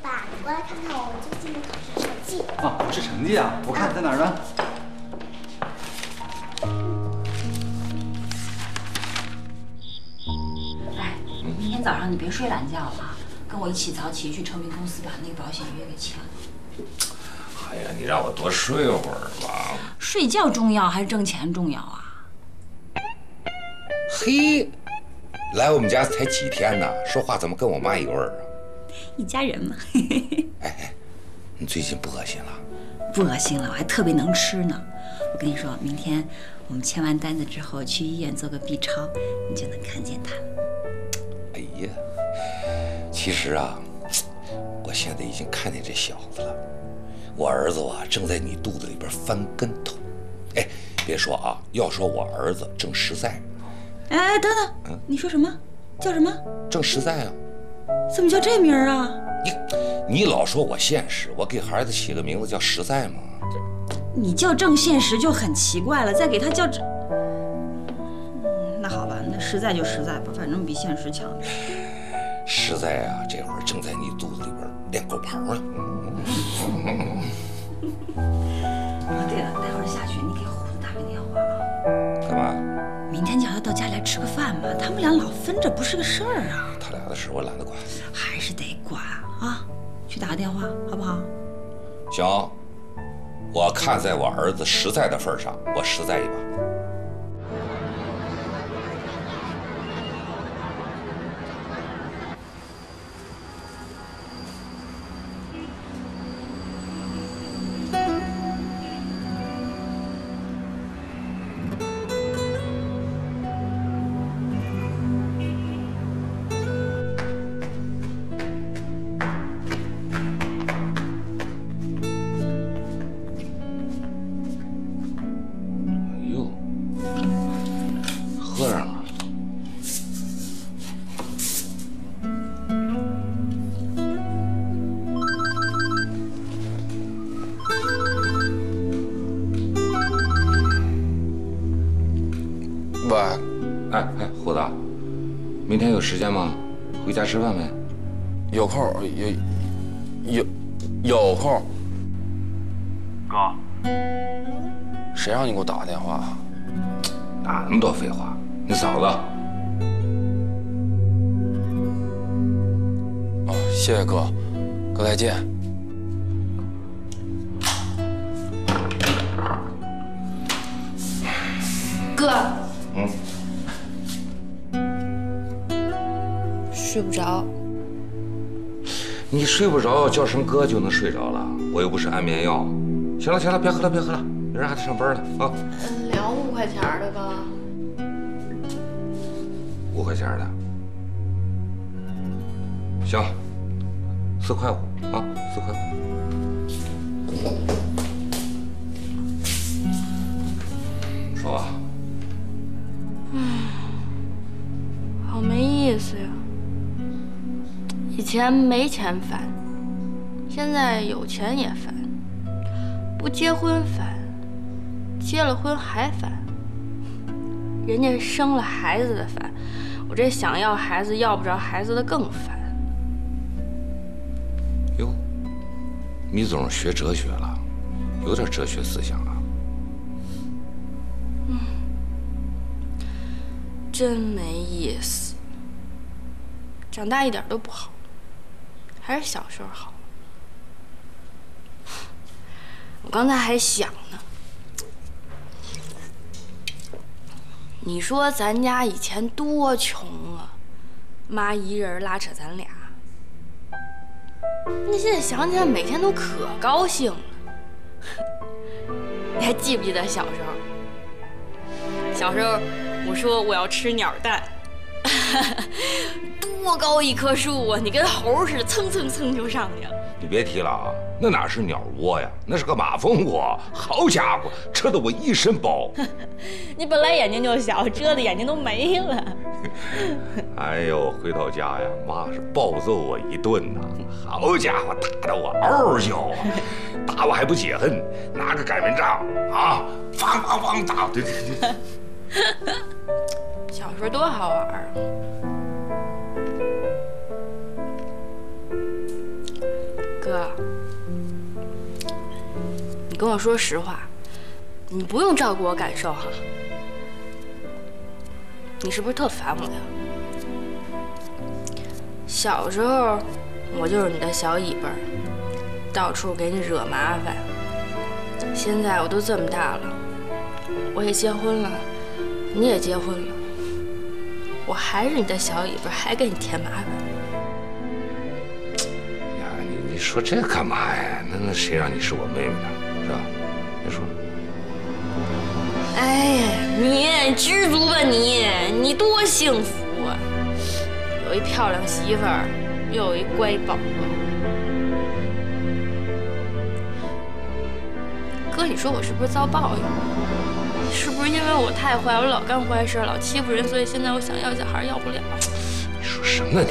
爸爸，我来看看我最近的考试成绩。啊，考试成绩啊？我看在哪儿呢？哎，明天早上你别睡懒觉了。 跟我一起早起去唱片公司把那个保险约给签了。哎呀，你让我多睡会儿吧。睡觉重要还是挣钱重要啊？嘿，来我们家才几天呢，说话怎么跟我妈一个味儿啊？一家人嘛。哎哎，你最近不恶心了？不恶心了，我还特别能吃呢。我跟你说，明天我们签完单子之后去医院做个 B 超，你就能看见他。哎呀。 其实啊，我现在已经看见这小子了。我儿子啊，正在你肚子里边翻跟头。哎，别说啊，要说我儿子正实在。哎，等等，嗯，你说什么？叫什么？正实在啊？怎么叫这名啊？你你老说我现实，我给孩子起个名字叫实在嘛。你叫正现实就很奇怪了，再给他叫这……那好吧，那实在就实在吧，反正比现实强点。实在啊，这会儿正在你肚子里边练狗刨呢。哦，对了，待会儿下去你给虎子打个电话啊。干嘛？明天叫他到家来吃个饭嘛，他们俩老分着不是个事儿啊。他俩的事我懒得管。还是得管啊，去打个电话好不好？行。 我看在我儿子实在的份上，我实在一把。明天有时间吗？回家吃饭没？有空，有有有空。哥，谁让你给我打个电话？哪那么多废话？你嫂子。哦，谢谢哥，哥再见。哥。嗯。 睡不着，你睡不着叫声哥就能睡着了？我又不是安眠药。行了行了，别喝了别喝了，人还得上班呢啊。两五块钱的吧。五块钱的。行，四块五啊，四块五。说吧。哎，好没意思呀。 以前没钱烦，现在有钱也烦；不结婚烦，结了婚还烦。人家生了孩子的烦，我这想要孩子要不着孩子的更烦。哟，米总学哲学了，有点哲学思想啊。嗯，真没意思。长大一点都不好。 还是小时候好。我刚才还想呢，你说咱家以前多穷啊，妈一人拉扯咱俩。那现在想起来，每天都可高兴了。你还记不记得小时候？小时候我说我要吃鸟蛋。 多高一棵树啊！你跟猴似的，蹭蹭蹭就上去了。你别提了啊，那哪是鸟窝呀，那是个马蜂窝。好家伙，吃得我一身包。你本来眼睛就小，遮的眼睛都没了。哎呦，回到家呀，妈是暴揍我一顿呐、啊。好家伙，打得我嗷嗷叫啊！打我还不解恨，拿个擀面杖啊，梆梆梆打。对对对。小时候多好玩啊！哥，你跟我说实话，你不用照顾我感受哈。你是不是特烦我呀？小时候我就是你的小尾巴，到处给你惹麻烦。现在我都这么大了，我也结婚了，你也结婚了。 我还是你的小尾巴，还给你添麻烦。呀，你你说这干嘛呀？那那谁让你是我妹妹呢？是吧？你说。哎呀，你知足吧你，你多幸福啊！有一漂亮媳妇儿，又有一乖宝宝。哥，你说我是不是遭报应？ 是不是因为我太坏，我老干坏事，老欺负人，所以现在我想要小孩要不了？你说什么呢你？你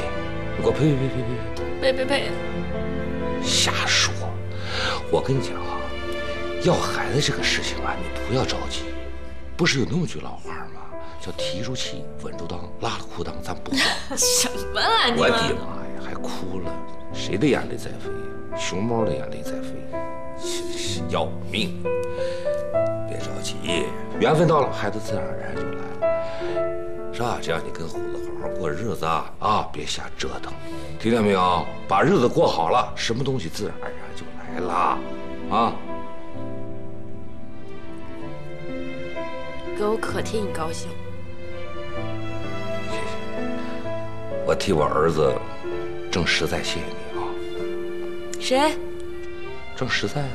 给我呸呸呸呸呸！呸呸呸！瞎说。我跟你讲啊，要孩子这个事情啊，你不要着急。不是有那么句老话吗？叫提住气，稳住裆，拉了裤裆，咱不慌。什么啊你们！我的妈呀，还哭了？谁的眼泪在飞？熊猫的眼泪在飞，要命！别着急，缘分到了，孩子自然而然就来了，是吧？只要你跟虎子好好过日子啊，啊，别瞎折腾，听见没有？把日子过好了，什么东西自然而然就来了，啊！哥，我可替你高兴。谢谢，我替我儿子郑实在谢谢你啊。谁？郑实在啊？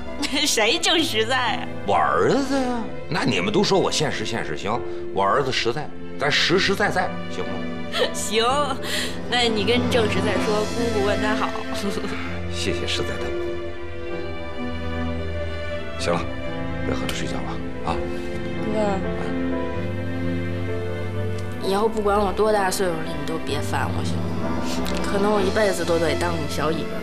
谁郑实在啊？我儿子呀、啊。那你们都说我现实现实行，我儿子实在，咱实实在在行吗？行，那你跟郑实在说，姑姑问他好。谢谢实在的。行了，别喝了，睡觉吧啊。哥，以后不管我多大岁数了，你都别烦我行吗？可能我一辈子都得当你小尾巴了。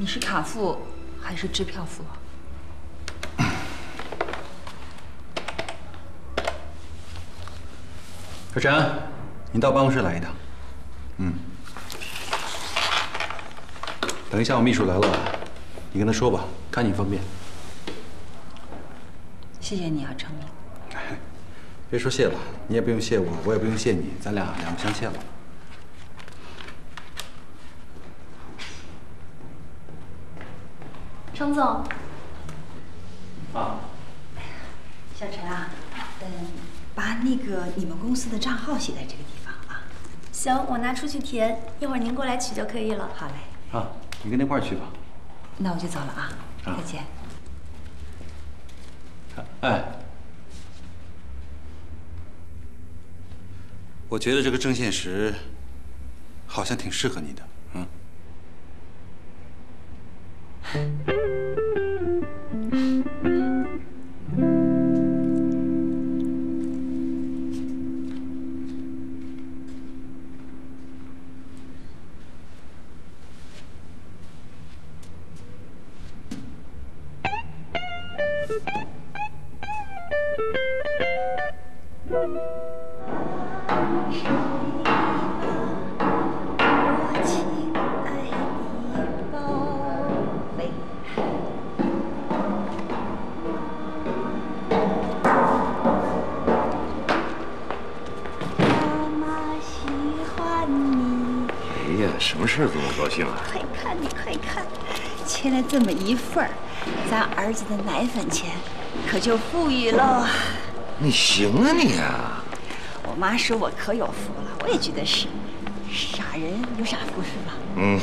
你是卡付还是支票付啊？小陈，你到办公室来一趟。嗯。等一下，我秘书来了，你跟他说吧，看你方便。谢谢你啊，程明。别说谢了，你也不用谢我，我也不用谢你，咱俩两不相欠了。 程总，啊，小陈啊，嗯，把那个你们公司的账号写在这个地方啊。行，我拿出去填，一会儿您过来取就可以了。好嘞。啊，你跟那块儿去吧。那我就走了啊，再见。哎，我觉得这个郑现实好像挺适合你的，嗯。 这么一份儿，咱儿子的奶粉钱可就富裕喽。你行啊你啊！我妈说我可有福了，我也觉得是。傻人有傻福是吧？嗯。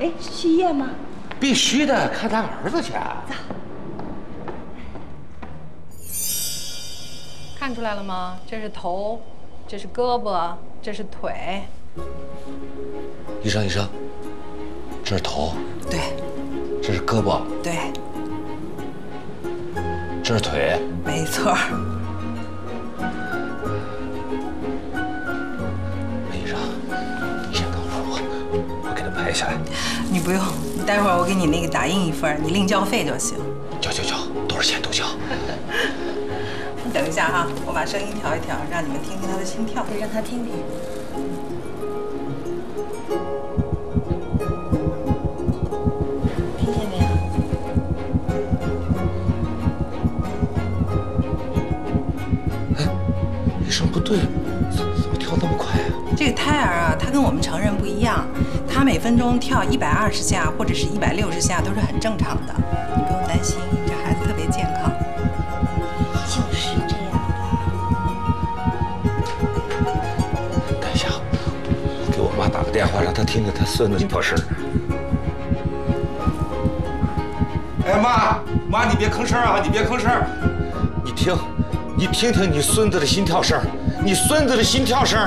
哎，续宴吗？必须的，看咱儿子去。走。看出来了吗？这是头，这是胳膊，这是腿。医生，医生。 这是头，对，这是胳膊，对，这是腿，没错。医生，你先等会儿我，我给他拍下来。你不用，你待会儿我给你那个打印一份，你另交费就行。交交交，多少钱都交。你等一下啊，我把声音调一调，让你们听听他的心跳，让他听听。 对，怎么跳那么快啊？这个胎儿啊，他跟我们成人不一样，他每分钟跳一百二十下或者是一百六十下都是很正常的，你不用担心，这孩子特别健康。就是这样的。等一下，我给我妈打个电话，让她听听她孙子的叫声。哎妈妈，你别吭声啊！你别吭声！你听，你听听你孙子的心跳声，你孙子的心跳声。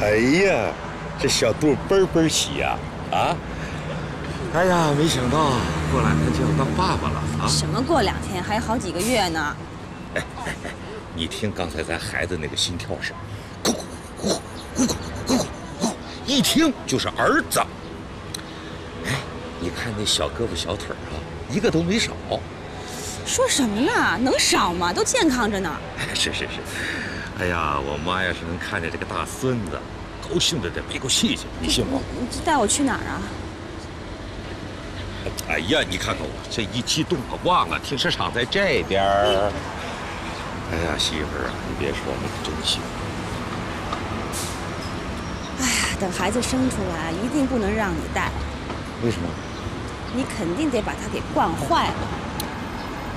哎呀，这小肚嘣嘣喜呀！啊，哎呀，没想到过两天就要当爸爸了啊！什么过两天，还有好几个月呢！哎，你听刚才咱孩子那个心跳声，咕咕咕咕咕咕咕咕，一听就是儿子。哎，你看那小胳膊小腿啊，一个都没少。说什么呢？能少吗？都健康着呢。是是是。 哎呀，我妈要是能看见这个大孙子，高兴的得背过气去，你信不？你带我去哪儿啊？哎呀，你看看我这一激动，我忘了停车场在这边。哎呀，媳妇儿啊，你别说，你可真行。哎呀，等孩子生出来，一定不能让你带。为什么？你肯定得把他给惯坏了。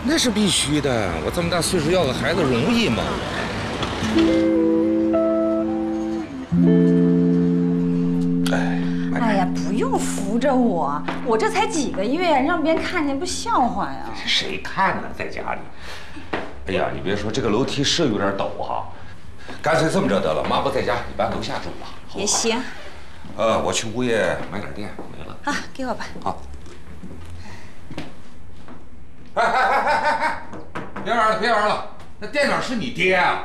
那是必须的，我这么大岁数要个孩子容易吗？ 哎，哎呀，不用扶着我，我这才几个月，让别人看见不笑话呀？谁看呢？在家里。哎呀，你别说，这个楼梯是有点陡哈、啊。干脆这么着得了，妈不在家，你搬楼下住吧。也行。呃，我去物业买点电，没了。啊，给我吧。好。哎哎哎哎哎哎！别玩了，别玩了，那店长是你爹啊？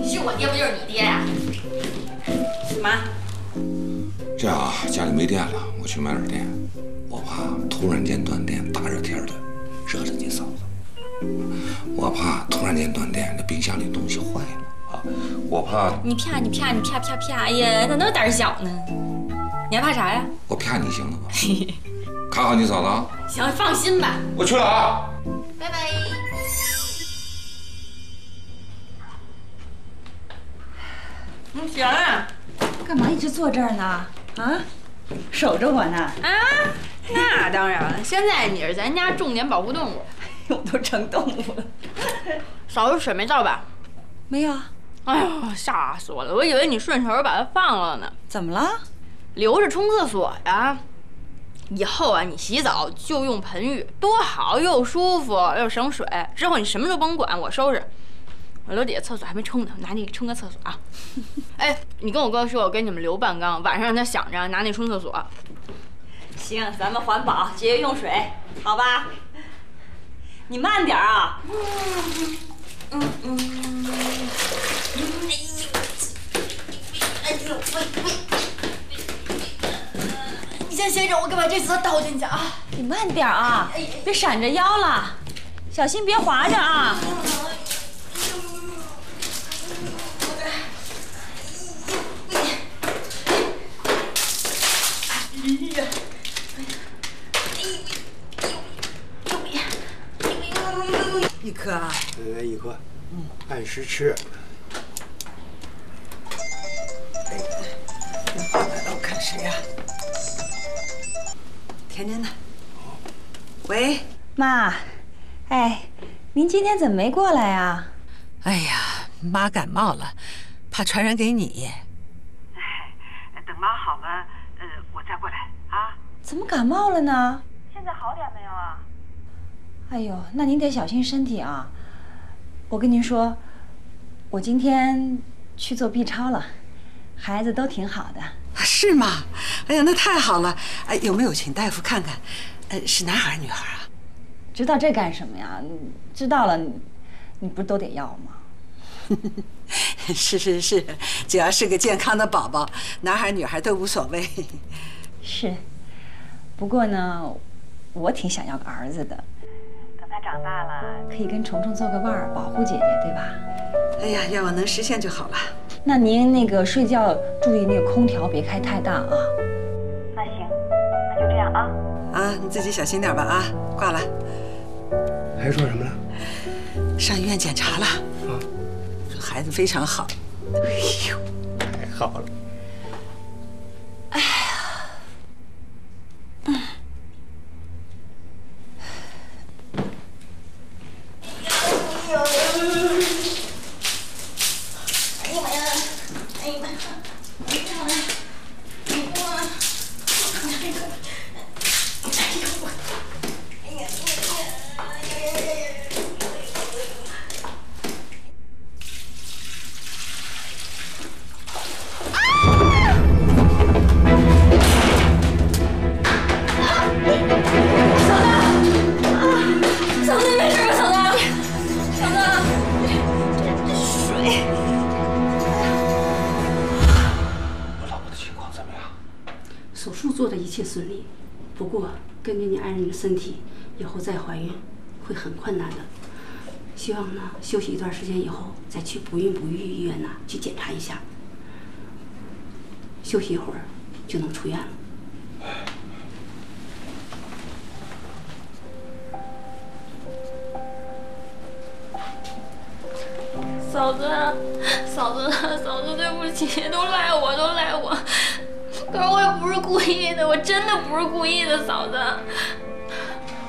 你是我爹，不就是你爹呀？妈，这样啊，家里没电了，我去买点电，我怕突然间断电，大热天的，热着你嫂子；我怕突然间断电，那冰箱里东西坏了啊；我怕你啪你啪你啪啪啪，哎呀，咋那么胆小呢？你还怕啥呀？我啪你行了吧？看好你嫂子啊！行，放心吧。我去了啊，拜拜。 嗯，璇儿，干嘛一直坐这儿呢？啊，守着我呢？啊，那当然了，现在你是咱家重点保护动物。哎呦，我都成动物了。嫂子，水没倒吧？没有。哎呦，吓死我了！我以为你顺手把它放了呢。怎么了？留着冲厕所呀。以后啊，你洗澡就用盆浴，多好，又舒服又省水。之后你什么都甭管，我收拾。 我楼底下厕所还没冲呢，拿那个冲个厕所啊！哎，你跟我哥说，我给你们留半缸，晚上让他想着拿那冲厕所。行，咱们环保节约用水，好吧？你慢点啊！嗯嗯嗯嗯。哎呦，哎呦，喂喂喂！你先歇着，我给把这次倒进去啊！你慢点啊，别闪着腰了，小心别滑着啊！ 一颗啊，来一颗，嗯，按时吃。哎，我看谁呀？甜甜的。喂，妈，哎，您今天怎么没过来呀？哎呀，妈感冒了，怕传染给你。哎，等妈好了，呃，我再过来啊。怎么感冒了呢？现在好点没有啊？ 哎呦，那您得小心身体啊！我跟您说，我今天去做 B 超了，孩子都挺好的。是吗？哎呀，那太好了！哎，有没有请大夫看看？呃，是男孩儿女孩儿啊？知道这干什么呀？知道了，你不是都得要吗？是是是，只要是个健康的宝宝，男孩儿女孩儿都无所谓。是，不过呢，我挺想要个儿子的。 他长大了，可以跟虫虫做个伴儿，保护姐姐，对吧？哎呀，愿望能实现就好了。那您那个睡觉注意那个空调别开太大啊。那行，那就这样啊。啊，你自己小心点吧啊！挂了。还说什么了？上医院检查了。啊。说孩子非常好。哎呦，太好了。哎呀。嗯。 Thank you. 手术做的一切顺利，不过根据你爱人的身体，以后再怀孕会很困难的。希望呢休息一段时间以后再去不孕不育医院呢去检查一下，休息一会儿就能出院了。 嫂子，嫂子，嫂子，对不起，都赖我，都赖我。可是我也不是故意的，我真的不是故意的，嫂子。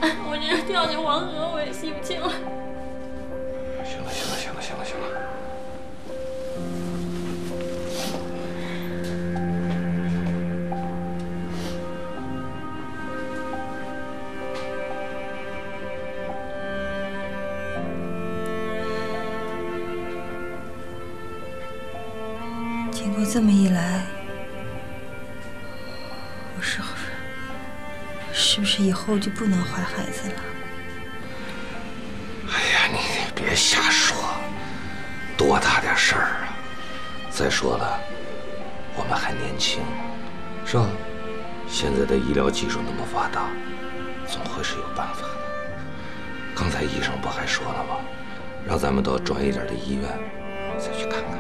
我这是跳进黄河，我也洗不清了。行了，行了，行了，行了，行这么一来，我是是不是以后就不能怀孩子了？哎呀，你别瞎说，多大点事儿啊！再说了，我们还年轻，是吧？现在的医疗技术那么发达，总会是有办法的。刚才医生不还说了吗？让咱们到专业点的医院再去看看。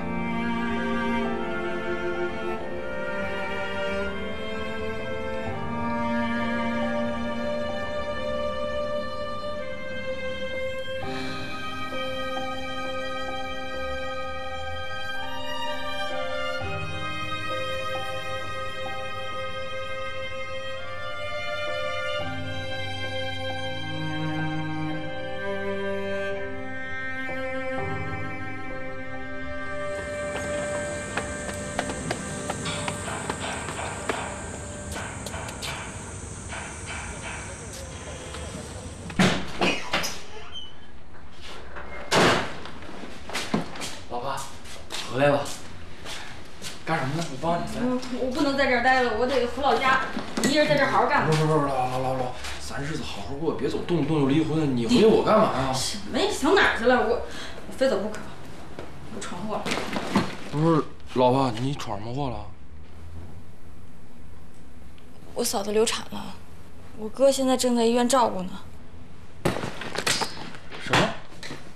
你闯什么祸了？我嫂子流产了，我哥现在正在医院照顾呢。什么？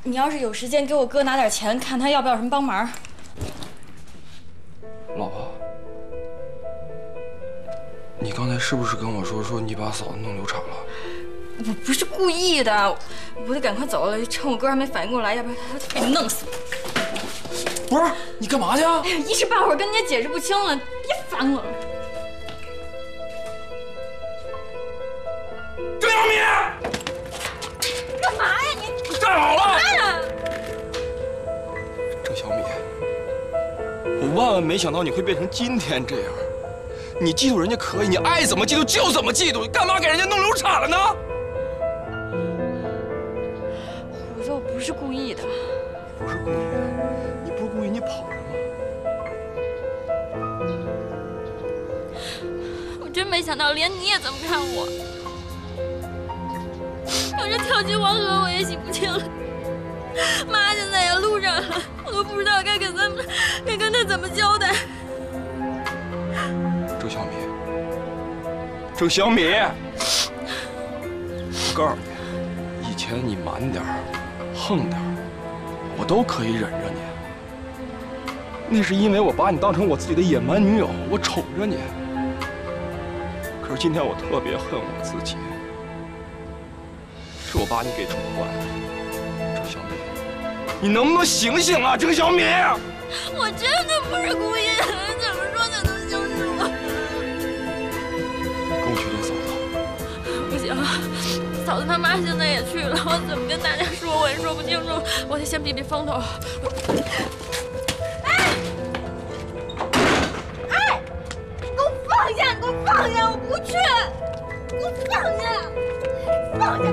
你要是有时间给我哥拿点钱，看他要不要什么帮忙。老婆，你刚才是不是跟我说说你把嫂子弄流产了？我不是故意的，我得赶快走了，趁我哥还没反应过来，要不然他被弄死。 不是你干嘛去啊？哎呀，一时半会儿跟人家解释不清了，别烦我了。郑小米，干嘛呀你？你站好了。干嘛呀？郑小米，我万万没想到你会变成今天这样。你嫉妒人家可以，你爱怎么嫉妒就怎么嫉妒，干嘛给人家弄流产了呢？虎子，我不是故意的。不是故意的。 你跑了吗？我真没想到，连你也这么看我。我这跳进黄河，我也洗不清了。妈现在也路上了，我都不知道该跟咱们，该跟她怎么交代。郑小米，郑小米，我告诉你，以前你蛮点儿、横点儿，我都可以忍着你。 那是因为我把你当成我自己的野蛮女友，我宠着你。可是今天我特别恨我自己，是我把你给宠坏了。郑小米，你能不能醒醒啊，郑小米！我真的不是故意的，怎么说才能收拾我？跟我去见嫂子。不行，嫂子他妈现在也去了，我怎么跟大家说我也说不清楚，我得先避避风头。 放下！我不去！给我放下！放下！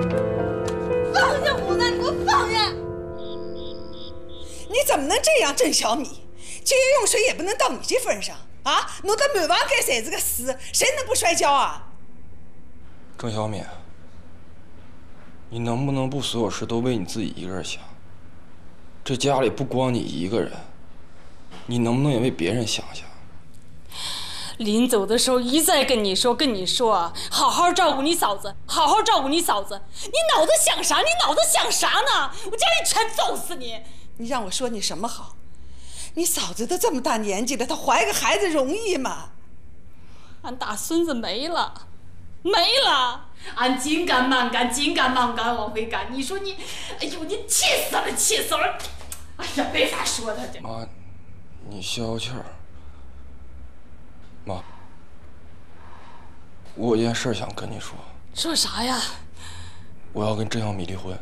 放下！虎子，你给我放下！你怎么能这样，郑小米？节约用水也不能到你这份上啊！弄得满房盖侪是个屎，谁能不摔跤啊？郑小米，你能不能不所有事都为你自己一个人想？这家里不光你一个人，你能不能也为别人想想？临走的时候一再跟你说，跟你说啊，好好照顾你嫂子，好好照顾你嫂子。你脑子想啥？你脑子想啥呢？我叫你全揍死你！你让我说你什么好？你嫂子都这么大年纪了，她怀个孩子容易吗？俺大孙子没了，没了！俺紧赶慢赶，紧赶慢赶往回赶。你说你，哎呦，你气死了，气死了！哎呀，没法说他这。妈，你消消气儿。 妈，我有件事想跟你说。说啥呀？我要跟甄小米离婚。